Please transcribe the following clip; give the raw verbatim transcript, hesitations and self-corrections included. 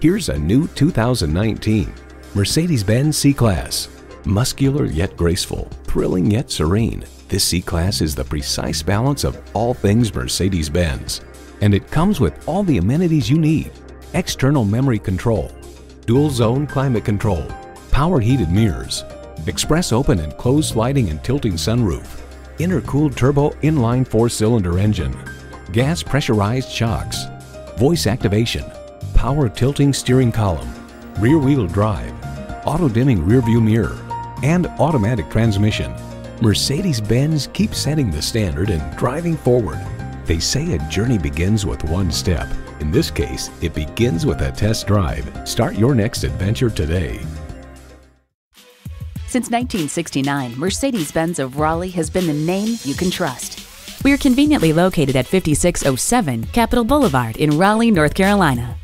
Here's a new two thousand nineteen Mercedes-Benz C-Class. Muscular yet graceful, thrilling yet serene, this C-Class is the precise balance of all things Mercedes-Benz. And it comes with all the amenities you need: external memory control, dual zone climate control, power heated mirrors, express open and closed sliding and tilting sunroof, intercooled turbo inline four-cylinder engine, gas pressurized shocks, voice activation, power tilting steering column, rear wheel drive, auto dimming rear view mirror, and automatic transmission. Mercedes-Benz keeps setting the standard and driving forward. They say a journey begins with one step. In this case, it begins with a test drive. Start your next adventure today. Since nineteen sixty-nine, Mercedes-Benz of Raleigh has been the name you can trust. We are conveniently located at fifty-six oh seven Capitol Boulevard in Raleigh, North Carolina.